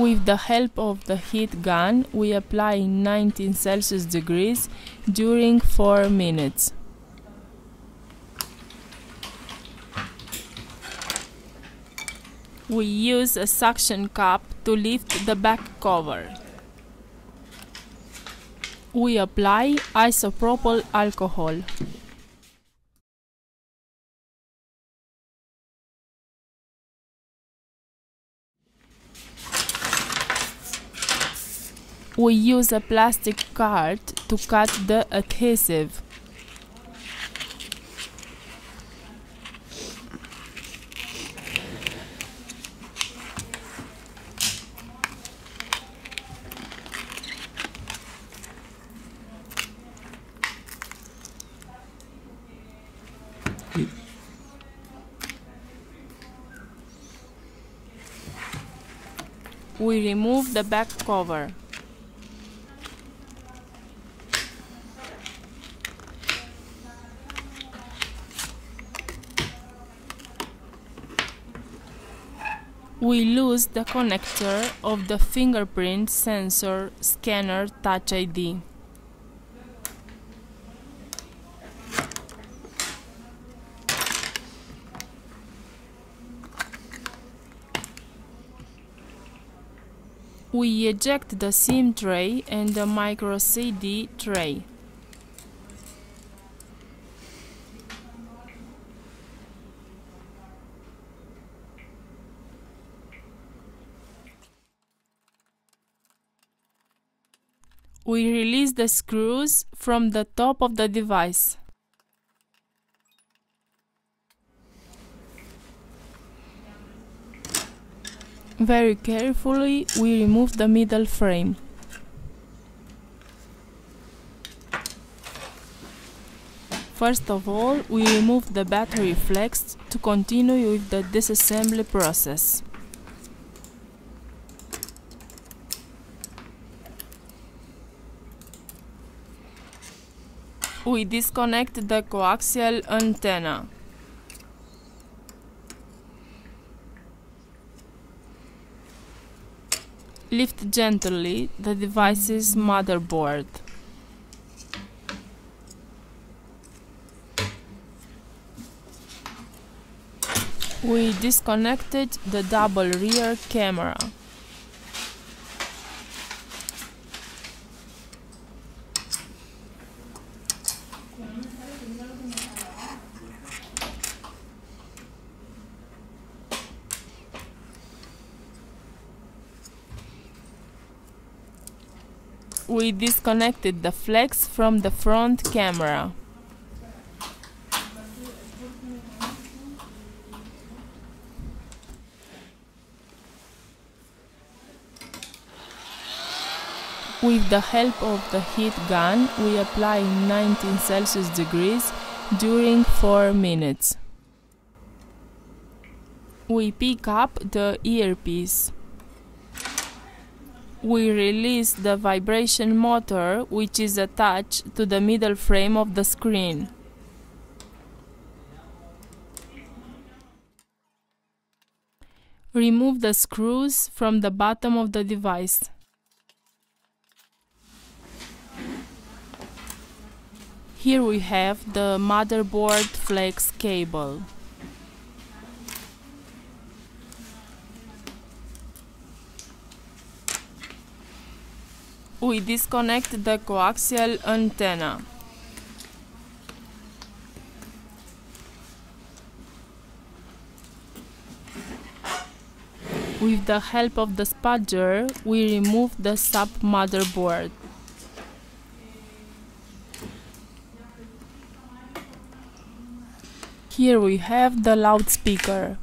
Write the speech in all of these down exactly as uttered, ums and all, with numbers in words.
With the help of the heat gun, we apply nineteen Celsius degrees during four minutes. We use a suction cup to lift the back cover. We apply isopropyl alcohol. We use a plastic card to cut the adhesive. We remove the back cover. We lose the connector of the fingerprint sensor scanner Touch I D. We eject the SIM tray and the micro C D tray. We release the screws from the top of the device. Very carefully, we remove the middle frame. First of all, we remove the battery flex to continue with the disassembly process. We disconnect the coaxial antenna. Lift gently the device's motherboard. We disconnected the double rear camera. We disconnected the flex from the front camera. With the help of the heat gun, we apply nineteen Celsius degrees during four minutes. We pick up the earpiece. We release the vibration motor, which is attached to the middle frame of the screen. Remove the screws from the bottom of the device. Here we have the motherboard flex cable. We disconnect the coaxial antenna. With the help of the spudger, we remove the sub-motherboard. Here we have the loudspeaker.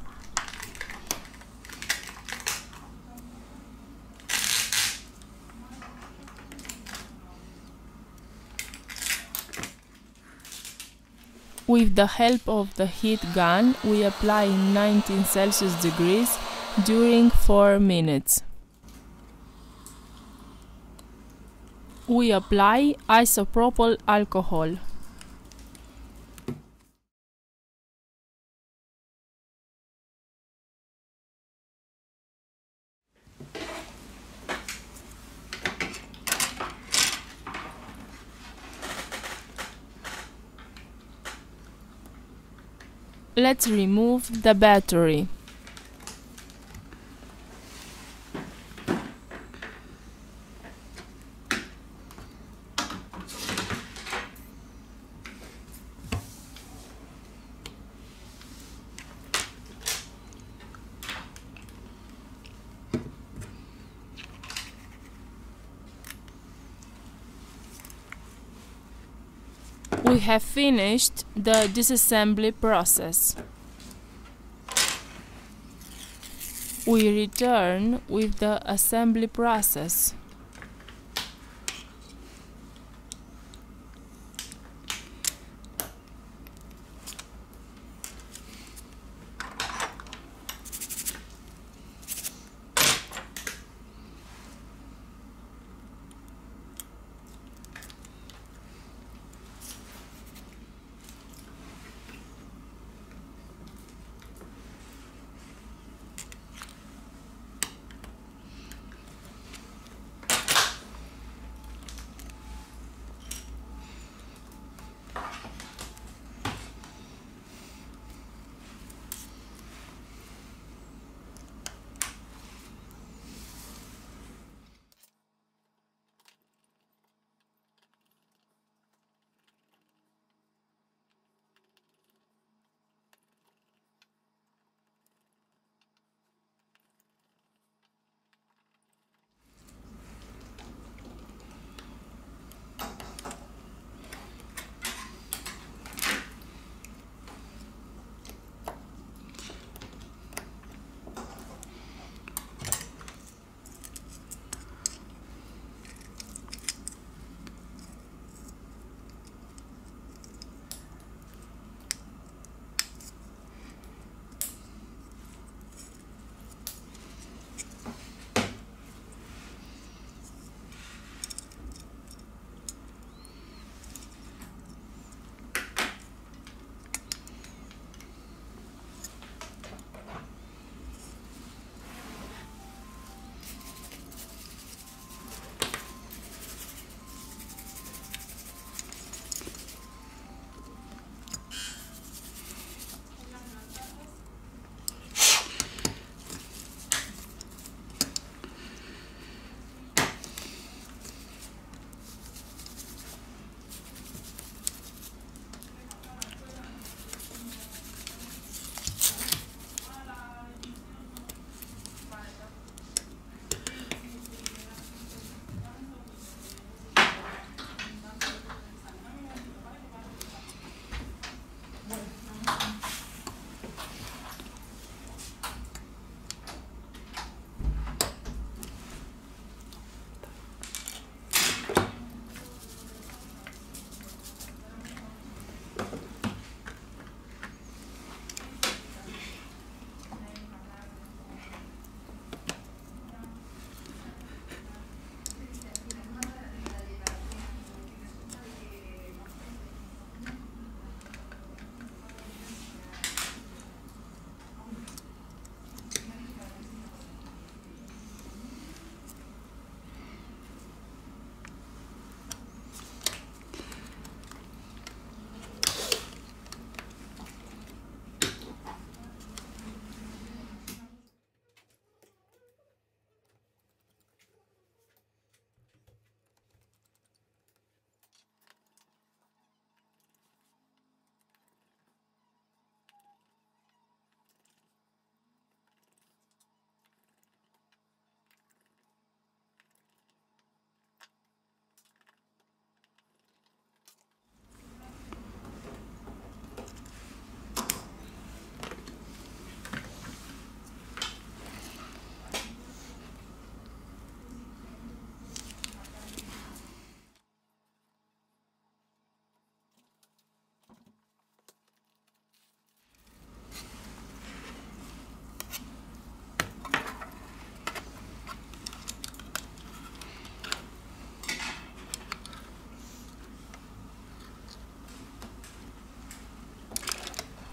With the help of the heat gun, we apply nineteen Celsius degrees during four minutes. We apply isopropyl alcohol. Let's remove the battery. We have finished the disassembly process. We return with the assembly process.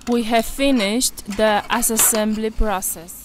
We have finished the disassembly process.